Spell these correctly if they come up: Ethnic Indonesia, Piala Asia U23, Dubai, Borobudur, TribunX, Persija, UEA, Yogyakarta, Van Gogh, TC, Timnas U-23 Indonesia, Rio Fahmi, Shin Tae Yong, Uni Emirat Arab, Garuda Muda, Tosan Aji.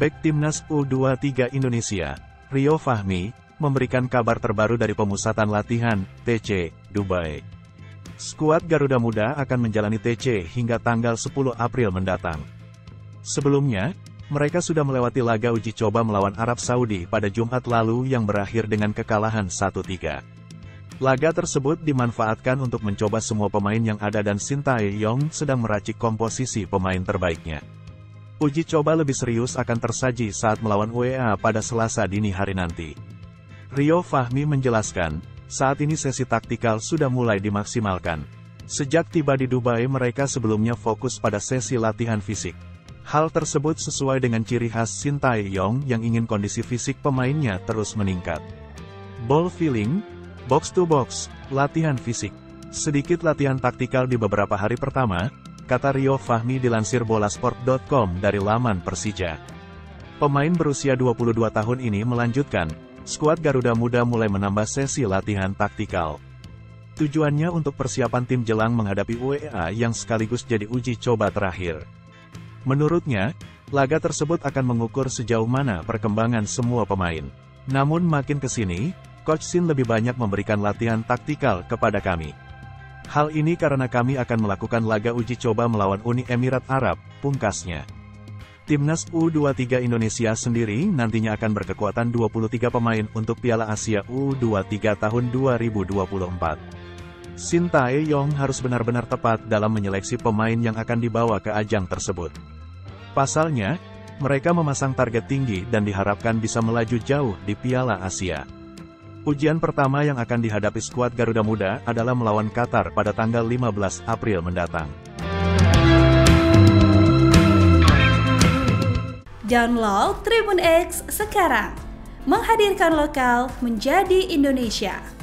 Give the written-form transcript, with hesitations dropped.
Bek Timnas U23 Indonesia, Rio Fahmi, memberikan kabar terbaru dari pemusatan latihan, TC, Dubai. Skuad Garuda Muda akan menjalani TC hingga tanggal 10 April mendatang. Sebelumnya, mereka sudah melewati laga uji coba melawan Arab Saudi pada Jumat lalu yang berakhir dengan kekalahan 1-3. Laga tersebut dimanfaatkan untuk mencoba semua pemain yang ada dan Shin Tae Yong sedang meracik komposisi pemain terbaiknya. Uji coba lebih serius akan tersaji saat melawan UEA pada Selasa dini hari nanti. Rio Fahmi menjelaskan, saat ini sesi taktikal sudah mulai dimaksimalkan. Sejak tiba di Dubai mereka sebelumnya fokus pada sesi latihan fisik. Hal tersebut sesuai dengan ciri khas Shin Tae Yong yang ingin kondisi fisik pemainnya terus meningkat. Ball feeling, box to box, latihan fisik. Sedikit latihan taktikal di beberapa hari pertama, kata Rio Fahmi dilansir bolasport.com dari laman Persija. Pemain berusia 22 tahun ini melanjutkan, skuad Garuda Muda mulai menambah sesi latihan taktikal. Tujuannya untuk persiapan tim jelang menghadapi UEA yang sekaligus jadi uji coba terakhir. Menurutnya, laga tersebut akan mengukur sejauh mana perkembangan semua pemain. Namun makin kesini, Coach Shin lebih banyak memberikan latihan taktikal kepada kami. Hal ini karena kami akan melakukan laga uji coba melawan Uni Emirat Arab, pungkasnya. Timnas U23 Indonesia sendiri nantinya akan berkekuatan 23 pemain untuk Piala Asia U23 tahun 2024. Shin Tae-yong harus benar-benar tepat dalam menyeleksi pemain yang akan dibawa ke ajang tersebut. Pasalnya, mereka memasang target tinggi dan diharapkan bisa melaju jauh di Piala Asia. Ujian pertama yang akan dihadapi skuad Garuda Muda adalah melawan Qatar pada tanggal 15 April mendatang. Download TribunX sekarang, menghadirkan lokal menjadi Indonesia.